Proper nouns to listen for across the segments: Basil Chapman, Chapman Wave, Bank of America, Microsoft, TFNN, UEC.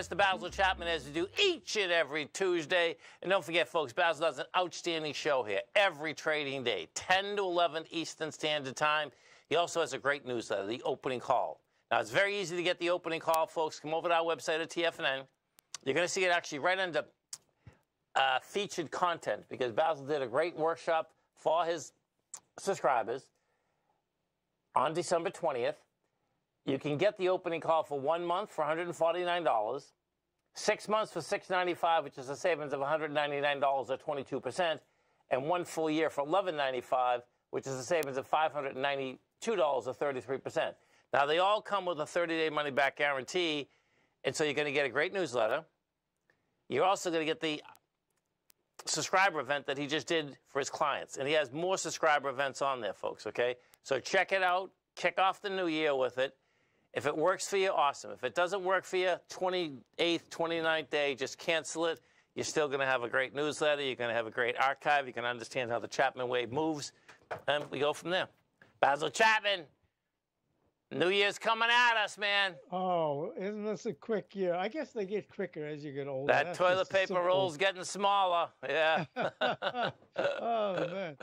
Mr. Basil Chapman has to do each and every Tuesday. And don't forget, folks, Basil does an outstanding show here every trading day, 10 to 11 Eastern Standard Time. He also has a great newsletter, The Opening Call. Now, it's very easy to get The Opening Call, folks. Come over to our website at TFNN. You're going to see it actually right under featured content, because Basil did a great workshop for his subscribers on December 20th. You can get The Opening Call for 1 month for $149, 6 months for $695, which is a savings of $199 or 22%, and 1 full year for $1195, which is a savings of $592 or 33%. Now, they all come with a 30-day money-back guarantee, and so you're going to get a great newsletter. You're also going to get the subscriber event that he just did for his clients, and he has more subscriber events on there, folks, okay? So check it out. Kick off the new year with it. If it works for you, awesome. If it doesn't work for you, 28th, 29th day, just cancel it. You're still going to have a great newsletter. You're going to have a great archive. You can understand how the Chapman Wave moves. And we go from there. Basil Chapman, New Year's coming at us, man. Oh, isn't this a quick year? I guess they get quicker as you get older. That toilet paper roll's getting smaller. Yeah. Oh, man.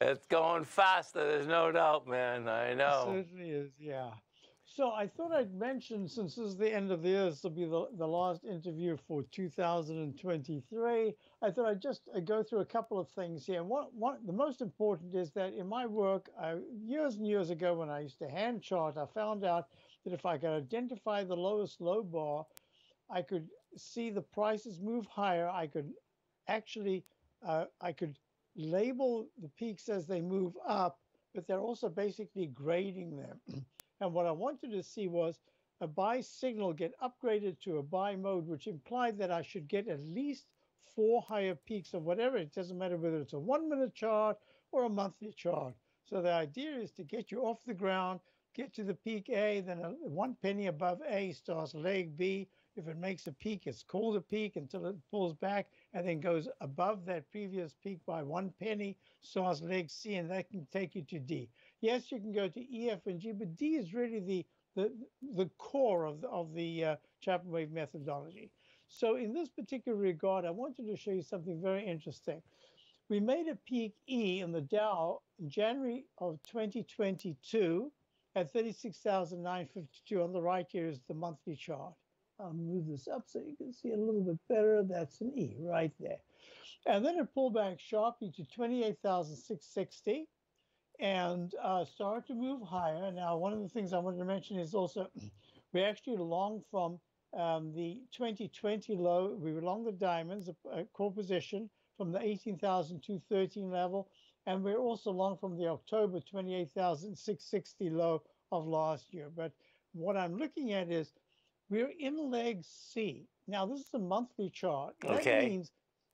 It's going faster. There's no doubt, man. I know. It certainly is, yeah. So I thought I'd mention, since this is the end of the year, this will be the last interview for 2023. I thought I'd just go through a couple of things here. The most important is that in my work, years and years ago when I used to hand chart, I found out that if I could identify the lowest low bar, I could see the prices move higher. I could actually, I could label the peaks as they move up, but they're also basically grading them. And what I wanted to see was a buy signal get upgraded to a buy mode, which implied that I should get at least 4 higher peaks of whatever. It doesn't matter whether it's a 1-minute chart or a monthly chart. So the idea is to get you off the ground, get to the peak A, then 1 penny above A starts leg B. If it makes a peak, it's called a peak until it pulls back and then goes above that previous peak by 1 penny, starts leg C, and that can take you to D. Yes, you can go to E, F, and G, but D is really the core of the Chapman Wave methodology. So in this particular regard, I wanted to show you something very interesting. We made a peak E in the Dow in January of 2022 at 36,952. On the right here is the monthly chart. I'll move this up so you can see it a little bit better. That's an E right there. And then it pulled back sharply to 28,660 and started to move higher. Now, one of the things I wanted to mention is also we actually long from the 2020 low. We were long the diamonds, a core position from the 18,213 level. And we're also long from the October 28,660 low of last year. But what I'm looking at is we're in leg C. Now, this is a monthly chart. Okay. That means,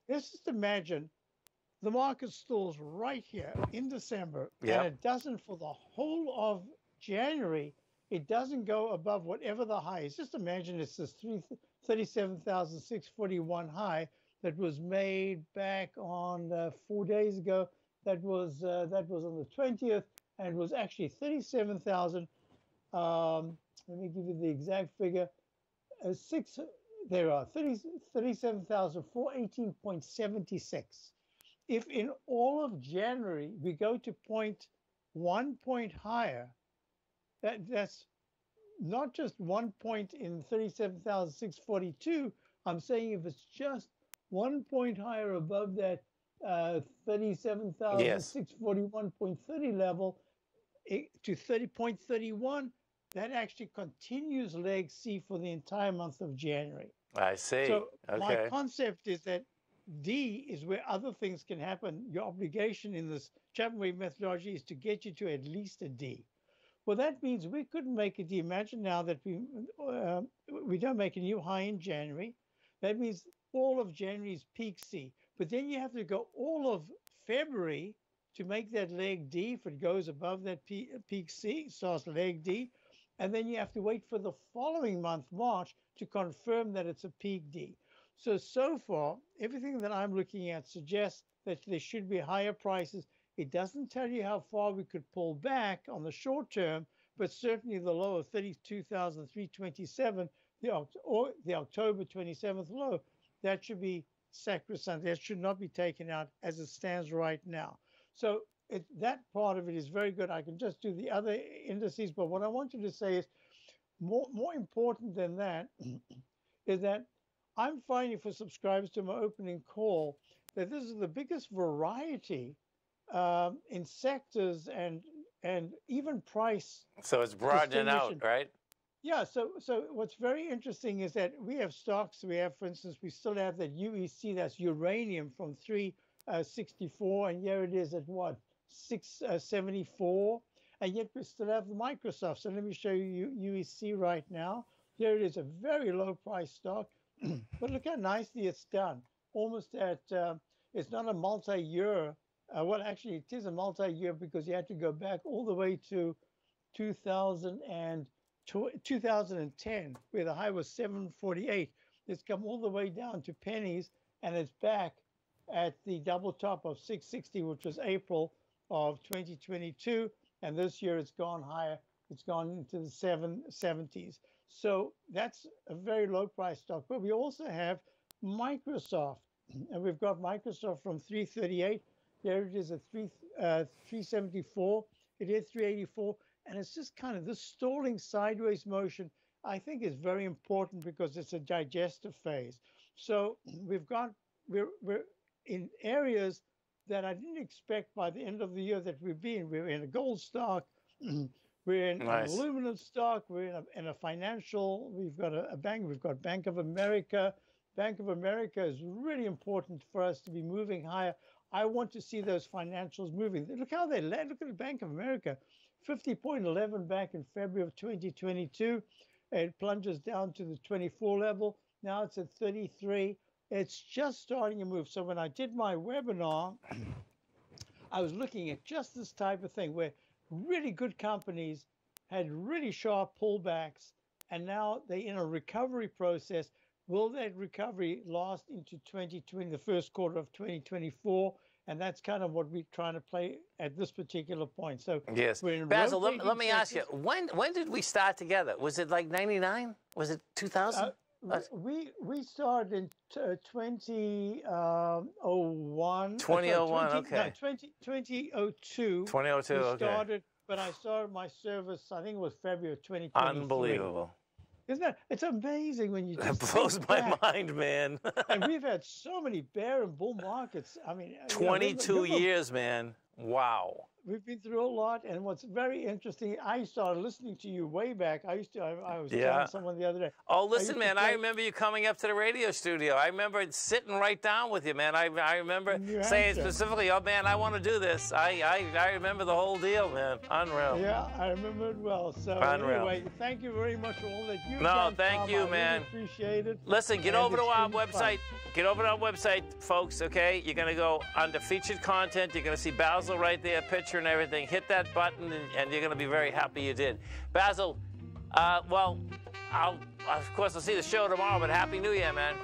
let's just imagine the market stalls right here in December, yep, and it doesn't, for the whole of January, it doesn't go above whatever the high is. Just imagine it's this 37,641 high that was made back on 4 days ago. That was on the 20th, and it was actually 37,000. Let me give you the exact figure. There are 37,418.76. If in all of January we go to point 1 point higher, that's not just 1 point in 37,642. I'm saying if it's just 1 point higher above that 37,641.30 level to 30.31, that actually continues leg C for the entire month of January. I see. So okay, my concept is that D is where other things can happen. Your obligation in this Chapman Wave methodology is to get you to at least a D. Well, that means we couldn't make a D. Imagine now that we don't make a new high in January. That means all of January's peak C. But then you have to go all of February to make that leg D. If it goes above that peak C, it starts leg D. And then you have to wait for the following month, March, to confirm that it's a peak D. So far, everything that I'm looking at suggests that there should be higher prices. It doesn't tell you how far we could pull back on the short term, but certainly the low of 32,327, the October 27th low, that should be sacrosanct. That should not be taken out as it stands right now. So that part of it is very good. I can just do the other indices. But what I want you to say is more important than that is that I'm finding for subscribers to my opening call that this is the biggest variety in sectors and even price. So it's broadening out, right? Yeah. So what's very interesting is that we have stocks. We have, for instance, we still have that UEC, that's uranium, from 364, and here it is at what, 674, and yet we still have Microsoft. So let me show you UEC right now. Here it is, a very low price stock, but look how nicely it's done. Almost at it's not a multi-year. Well, actually, it is a multi-year because you had to go back all the way to 2010, where the high was 748. It's come all the way down to pennies, and it's back at the double top of 660, which was April of 2022. And this year it's gone higher. It's gone into the 770s. So that's a very low price stock. But we also have Microsoft, and we've got Microsoft from 338. There it is at 374. It is 384. And it's just kind of this stalling sideways motion, I think, is very important because it's a digestive phase. So we're in areas that I didn't expect by the end of the year that we've been. We're in a gold stock. We're in an aluminum stock. We're in a financial. We've got a bank. We've got Bank of America. Bank of America is really important for us to be moving higher. I want to see those financials moving. Look how they land. Look at the Bank of America, 50.11 back in February of 2022. It plunges down to the 24 level. Now it's at 33. It's just starting to move. So when I did my webinar, I was looking at just this type of thing where really good companies had really sharp pullbacks, and now they're in a recovery process. Will that recovery last into 2020, the first quarter of 2024? And that's kind of what we're trying to play at this particular point. So yes, we're in Basil, let me ask you, when did we start together? Was it like 99? Was it 2000? We started in 2001. 2001, 2002. 2002, okay. But I started my service, I think it was February of 2023. Unbelievable. Isn't that? It's amazing when you just. It blows my mind, man. And we've had so many bear and bull markets. I mean, 22 years, man. Wow. We've been through a lot. And what's very interesting, I started listening to you way back. I was telling someone the other day. Oh, listen, man, I remember you coming up to the radio studio. I remember sitting right down with you, man. I remember saying specifically, oh, man, I want to do this. I remember the whole deal, man. Unreal. Yeah, I remember it well. So anyway, thank you very much for all that you've done. No, thank you, man. Really appreciate it. Listen, get over to our website. Get over to our website, folks, okay? You're going to go under featured content. You're going to see Basil right there, picture and everything. Hit that button, and you're going to be very happy you did. Basil, well, of course I'll see the show tomorrow, but Happy New Year, man.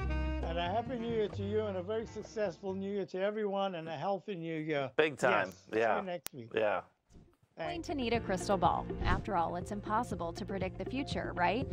And a Happy New Year to you, and a very successful New Year to everyone, and a healthy New Year. Big time. Yes, yeah. See you next week. Yeah. Thanks. Going to need a crystal ball. After all, it's impossible to predict the future, right?